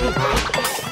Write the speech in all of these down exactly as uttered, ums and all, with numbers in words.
What?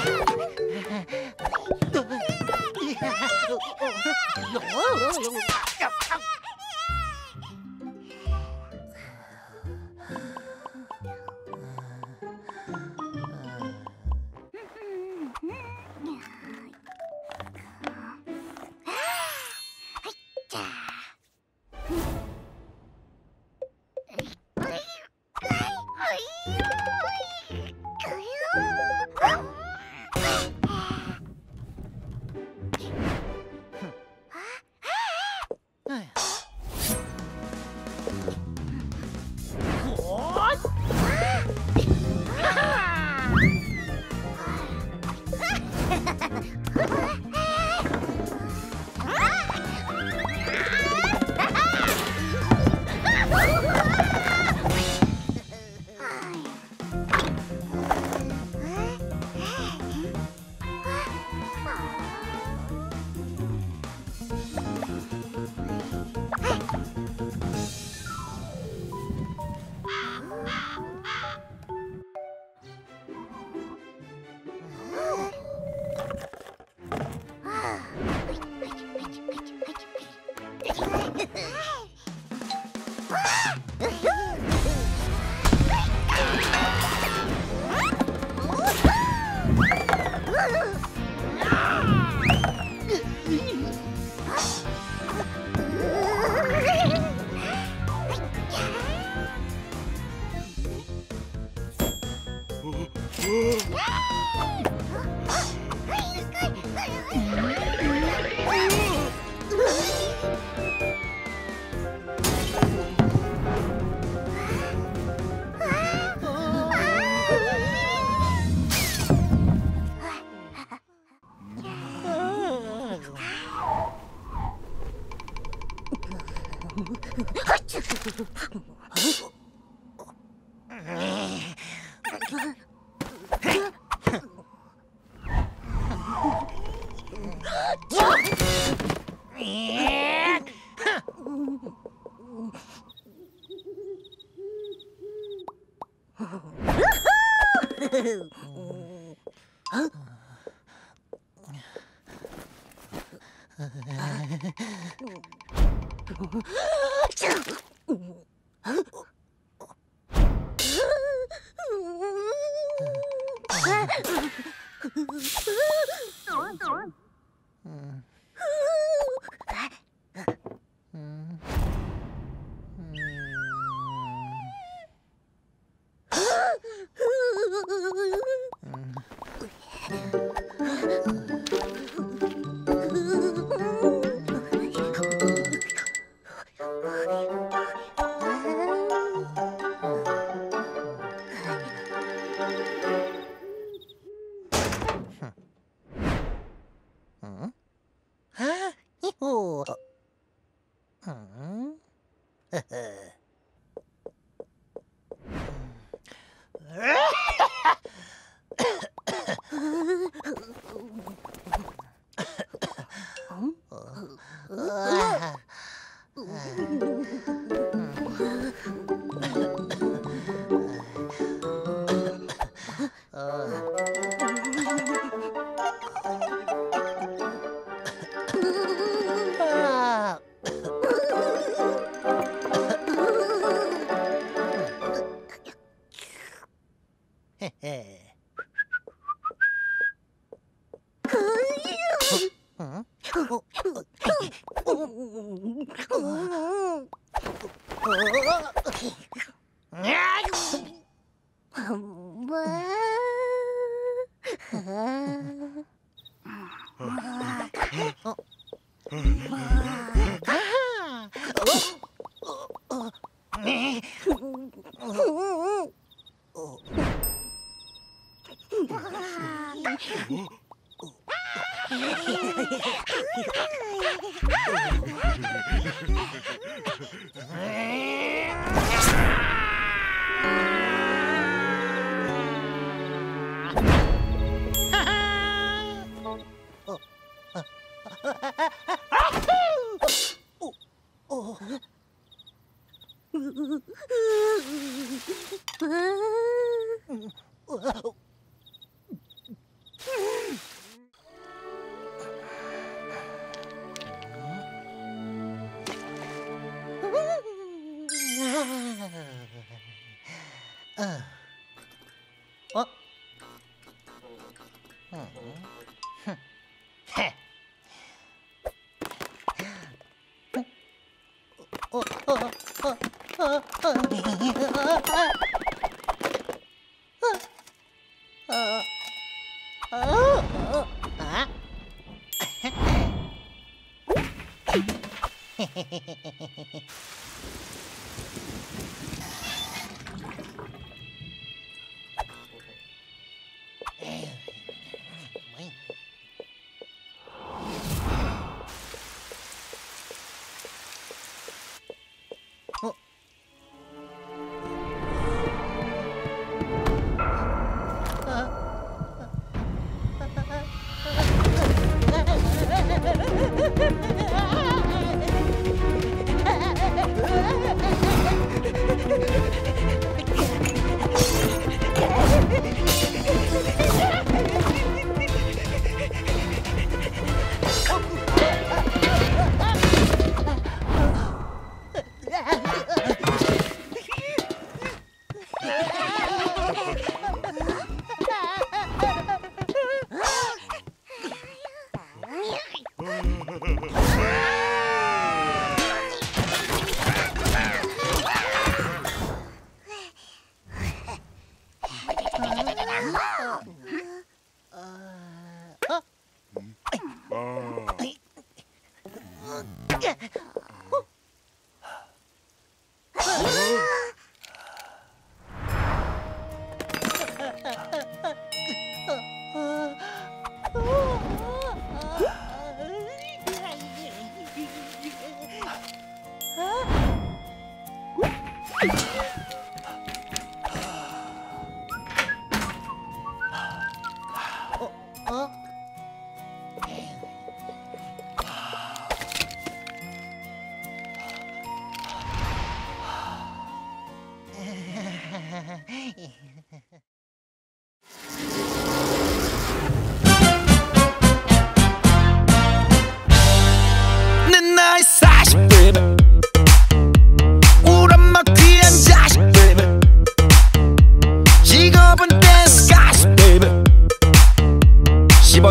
십오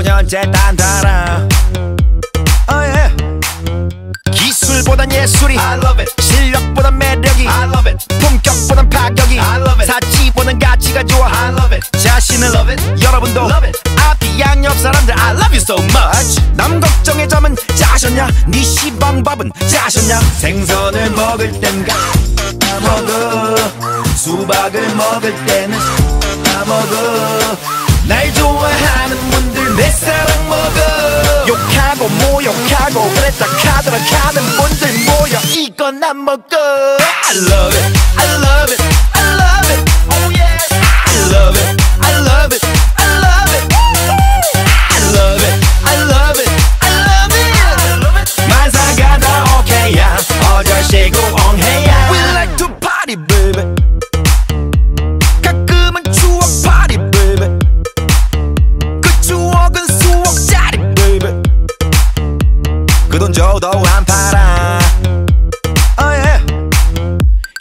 년째 단단아 oh yeah. 기술보단 예술이 I love it. 실력보단 매력이 I love it. 품격보단 파격이 I love it. 사치보단 가치가 좋아 I love it. 자신을 love it. 여러분도 love it. 앞이 양옆 사람들 I love you so much. 남 걱정의 잠은 자셨냐 니 시방밥은 자셨냐. 생선을 먹을 땐 가 먹어 수박을 먹을 때는 다 먹어. 날 좋아하는 분들 내 사랑 먹어. 욕하고 모욕하고 그랬다 카더라 가는 분들 모여 이건 안 먹어. I love it, I love it, I love it, oh yeah. I love it, I love it, I love it, I love it, I love it, I love it. 만사가 다 오케이야 어절시고 엉해야. We like to party baby. 저도 안 팔아 oh yeah.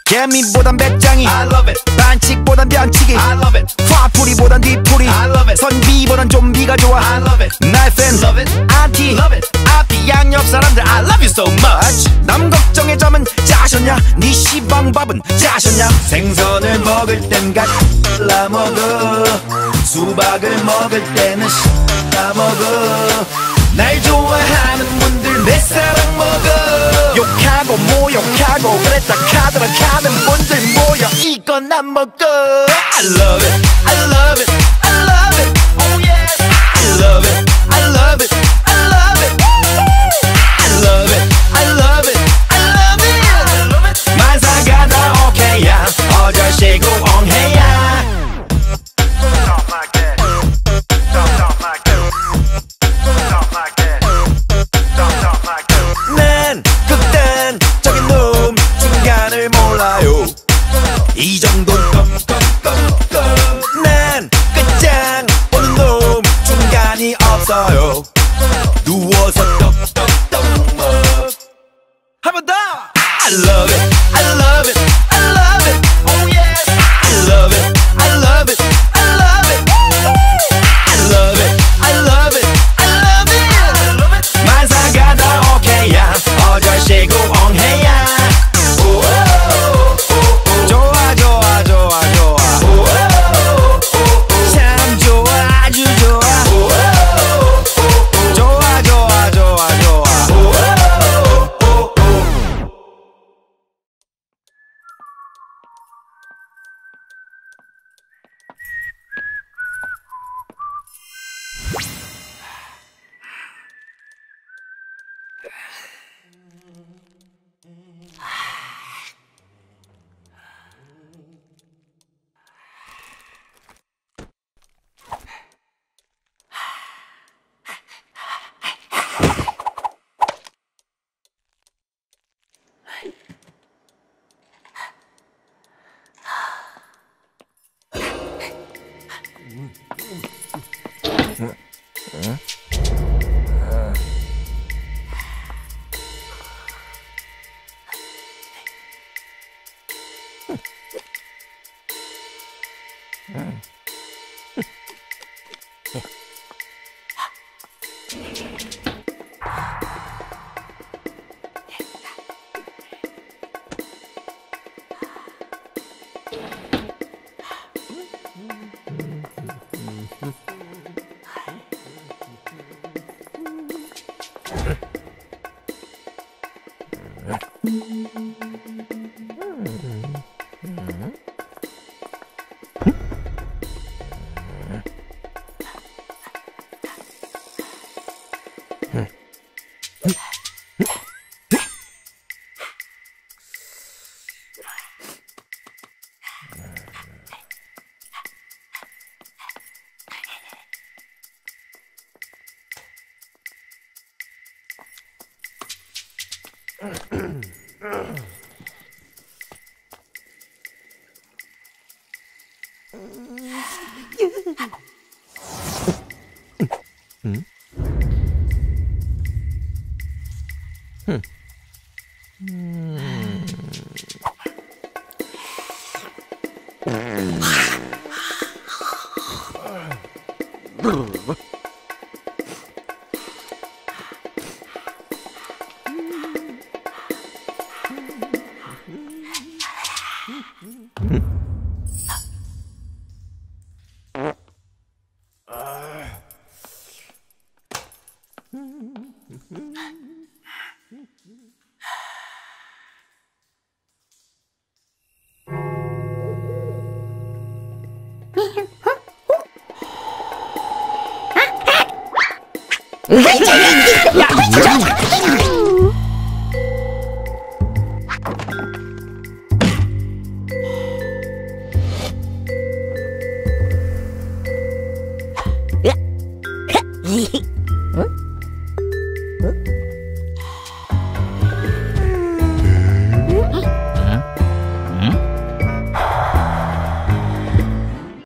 개미보단 배짱이 I love it. 반칙보단 변칙이 I love it. 화풀이보단 뒤풀이 I love it. 선비보단 좀비가 좋아 I love it. knife and love it. 아티 love it. 앞이 양옆 사람들 I love you so much. 남 걱정의 잠은 자셨냐 니 시방밥은 자셨냐. 생선을 먹을 땐 갈라 먹어 수박을 먹을 때는 다 먹어. 날 좋아하는 분들 내 사랑 먹어. 욕하고 모욕하고 그랬다 카더라 가는 분들 모여 이건 안 먹어. I love it, I love it, I love it, oh yeah. I love it, I love it, I love it, I love it, I love it, I love it. 만사가 다 오케이야 어절시고 엉해야. 이 정도 난 끝장 보는 놈 중간이 없어요. 누워서 떡떡떡 먹. 한 번 더. I love it, I love it, I love it, oh yeah. I love it, I love it, I love it, I love it. Wait!